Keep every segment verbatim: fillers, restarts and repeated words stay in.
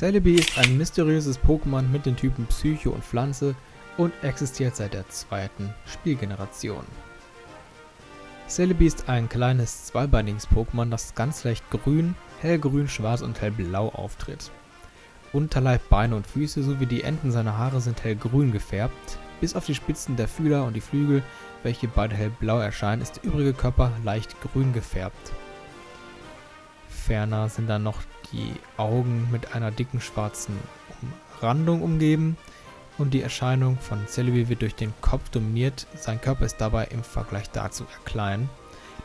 Celebi ist ein mysteriöses Pokémon mit den Typen Psycho und Pflanze und existiert seit der zweiten Spielgeneration. Celebi ist ein kleines zweibeiniges Pokémon, das ganz leicht grün, hellgrün, schwarz und hellblau auftritt. Unterleib, Beine und Füße sowie die Enden seiner Haare sind hellgrün gefärbt, bis auf die Spitzen der Fühler und die Flügel, welche beide hellblau erscheinen, ist der übrige Körper leicht grün gefärbt. Ferner sind dann noch die Augen mit einer dicken schwarzen Umrandung umgeben und die Erscheinung von Celebi wird durch den Kopf dominiert, sein Körper ist dabei im Vergleich dazu eher klein.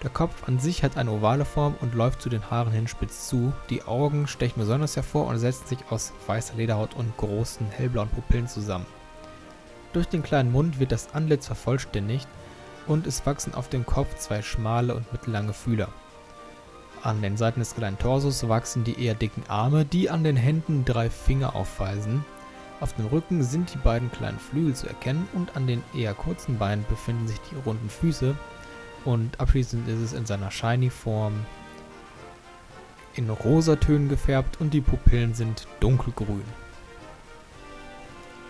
Der Kopf an sich hat eine ovale Form und läuft zu den Haaren hin spitz zu, die Augen stechen besonders hervor und setzen sich aus weißer Lederhaut und großen hellblauen Pupillen zusammen. Durch den kleinen Mund wird das Antlitz vervollständigt und es wachsen auf dem Kopf zwei schmale und mittellange Fühler. An den Seiten des kleinen Torsos wachsen die eher dicken Arme, die an den Händen drei Finger aufweisen. Auf dem Rücken sind die beiden kleinen Flügel zu erkennen und an den eher kurzen Beinen befinden sich die runden Füße. Und abschließend ist es in seiner Shiny-Form in rosatönen gefärbt und die Pupillen sind dunkelgrün.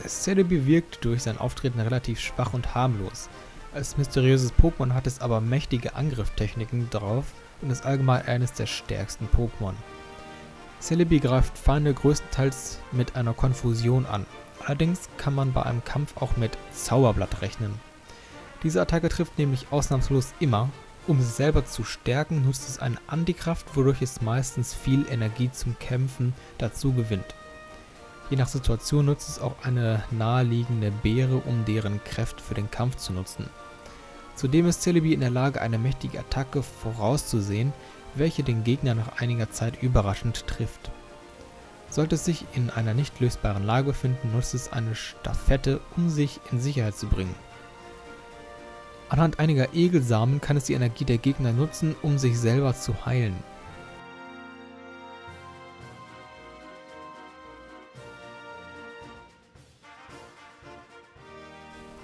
Celebi wirkt durch sein Auftreten relativ schwach und harmlos. Als mysteriöses Pokémon hat es aber mächtige Angriffstechniken drauf und ist allgemein eines der stärksten Pokémon. Celebi greift Feinde größtenteils mit einer Konfusion an. Allerdings kann man bei einem Kampf auch mit Zauberblatt rechnen. Diese Attacke trifft nämlich ausnahmslos immer. Um es selber zu stärken, nutzt es eine Antikraft, wodurch es meistens viel Energie zum Kämpfen dazu gewinnt. Je nach Situation nutzt es auch eine naheliegende Beere, um deren Kräfte für den Kampf zu nutzen. Zudem ist Celebi in der Lage, eine mächtige Attacke vorauszusehen, welche den Gegner nach einiger Zeit überraschend trifft. Sollte es sich in einer nicht lösbaren Lage befinden, nutzt es eine Staffette, um sich in Sicherheit zu bringen. Anhand einiger Egelsamen kann es die Energie der Gegner nutzen, um sich selber zu heilen.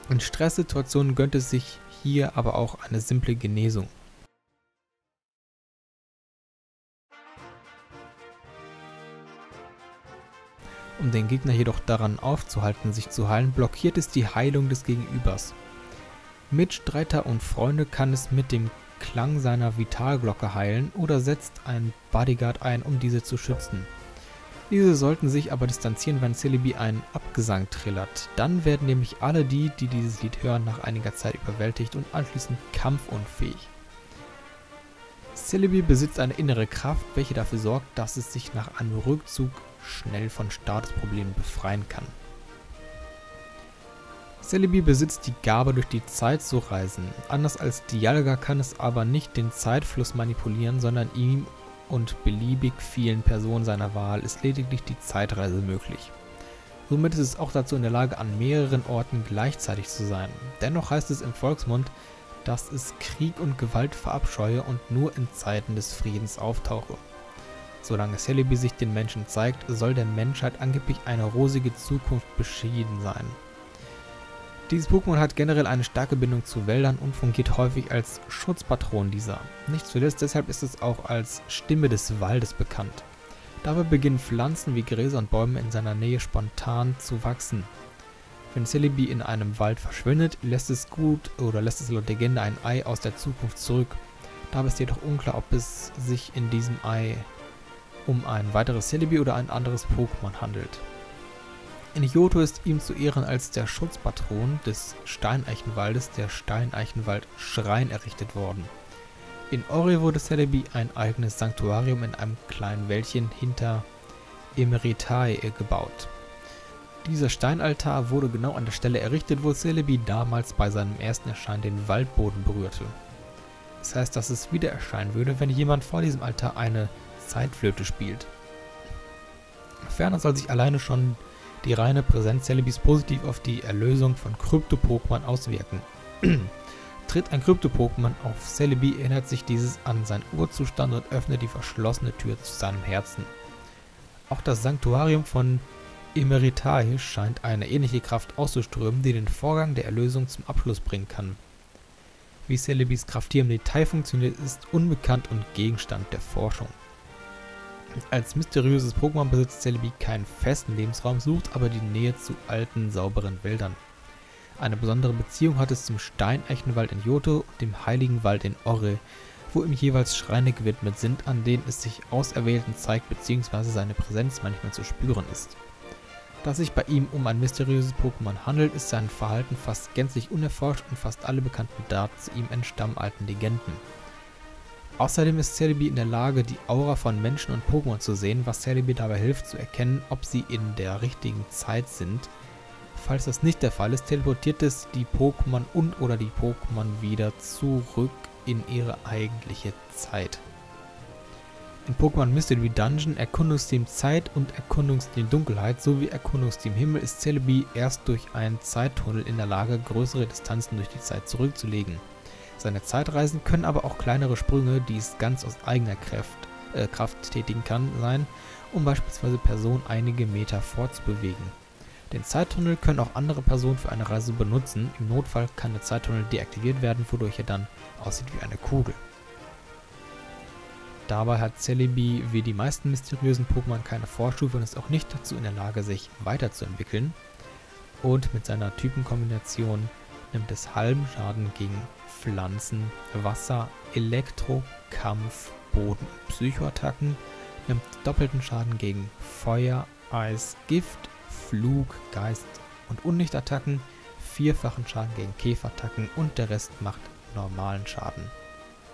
In Stresssituationen gönnt es sich hier aber auch eine simple Genesung. Um den Gegner jedoch daran aufzuhalten, sich zu heilen, blockiert es die Heilung des Gegenübers. Mitstreiter und Freunde kann es mit dem Klang seiner Vitalglocke heilen oder setzt einen Bodyguard ein, um diese zu schützen. Diese sollten sich aber distanzieren, wenn Celebi einen Abgesang trillert. Dann werden nämlich alle die, die dieses Lied hören, nach einiger Zeit überwältigt und anschließend kampfunfähig. Celebi besitzt eine innere Kraft, welche dafür sorgt, dass es sich nach einem Rückzug schnell von Statusproblemen befreien kann. Celebi besitzt die Gabe, durch die Zeit zu reisen. Anders als Dialga kann es aber nicht den Zeitfluss manipulieren, sondern ihm und beliebig vielen Personen seiner Wahl ist lediglich die Zeitreise möglich. Somit ist es auch dazu in der Lage, an mehreren Orten gleichzeitig zu sein. Dennoch heißt es im Volksmund, dass es Krieg und Gewalt verabscheue und nur in Zeiten des Friedens auftauche. Solange Celebi sich den Menschen zeigt, soll der Menschheit angeblich eine rosige Zukunft beschieden sein. Dieses Pokémon hat generell eine starke Bindung zu Wäldern und fungiert häufig als Schutzpatron dieser. Nicht zuletzt deshalb ist es auch als Stimme des Waldes bekannt. Dabei beginnen Pflanzen wie Gräser und Bäume in seiner Nähe spontan zu wachsen. Wenn Celebi in einem Wald verschwindet, lässt es gut oder lässt es laut Legende ein Ei aus der Zukunft zurück. Dabei ist jedoch unklar, ob es sich in diesem Ei um ein weiteres Celebi oder ein anderes Pokémon handelt. In Johto ist ihm zu Ehren als der Schutzpatron des Steineichenwaldes der Steineichenwald-Schrein errichtet worden. In Ori wurde Celebi ein eigenes Sanktuarium in einem kleinen Wäldchen hinter Emeritae gebaut. Dieser Steinaltar wurde genau an der Stelle errichtet, wo Celebi damals bei seinem ersten Erscheinen den Waldboden berührte. Das heißt, dass es wieder erscheinen würde, wenn jemand vor diesem Altar eine Zeitflöte spielt. Ferner soll sich alleine schon die reine Präsenz Celebis positiv auf die Erlösung von Krypto-Pokémon auswirken. Tritt ein Krypto-Pokémon auf Celebi, erinnert sich dieses an seinen Urzustand und öffnet die verschlossene Tür zu seinem Herzen. Auch das Sanktuarium von Emeritae scheint eine ähnliche Kraft auszuströmen, die den Vorgang der Erlösung zum Abschluss bringen kann. Wie Celebis Kraft hier im Detail funktioniert, ist unbekannt und Gegenstand der Forschung. Als mysteriöses Pokémon besitzt Celebi keinen festen Lebensraum, sucht aber die Nähe zu alten, sauberen Wäldern. Eine besondere Beziehung hat es zum Steineichenwald in Johto und dem Heiligen Wald in Orre, wo ihm jeweils Schreine gewidmet sind, an denen es sich Auserwählten zeigt bzw. seine Präsenz manchmal zu spüren ist. Da es sich bei ihm um ein mysteriöses Pokémon handelt, ist sein Verhalten fast gänzlich unerforscht und fast alle bekannten Daten zu ihm entstammen alten Legenden. Außerdem ist Celebi in der Lage, die Aura von Menschen und Pokémon zu sehen, was Celebi dabei hilft zu erkennen, ob sie in der richtigen Zeit sind. Falls das nicht der Fall ist, teleportiert es die Pokémon und oder die Pokémon wieder zurück in ihre eigentliche Zeit. In Pokémon Mystery Dungeon, Erkundungsteam Zeit und Erkundungsteam Dunkelheit sowie Erkundungsteam Himmel ist Celebi erst durch einen Zeittunnel in der Lage, größere Distanzen durch die Zeit zurückzulegen. Seine Zeitreisen können aber auch kleinere Sprünge, die es ganz aus eigener Kraft, äh, Kraft tätigen kann, sein, um beispielsweise Personen einige Meter fortzubewegen. Den Zeittunnel können auch andere Personen für eine Reise benutzen, im Notfall kann der Zeittunnel deaktiviert werden, wodurch er dann aussieht wie eine Kugel. Dabei hat Celebi wie die meisten mysteriösen Pokémon keine Vorstufe und ist auch nicht dazu in der Lage, sich weiterzuentwickeln. Und mit seiner Typenkombination nimmt es halben Schaden gegen Pflanzen, Wasser, Elektro, Kampf, Boden und Psychoattacken, nimmt doppelten Schaden gegen Feuer, Eis, Gift, Flug, Geist und Unlichtattacken, vierfachen Schaden gegen Käferattacken und der Rest macht normalen Schaden.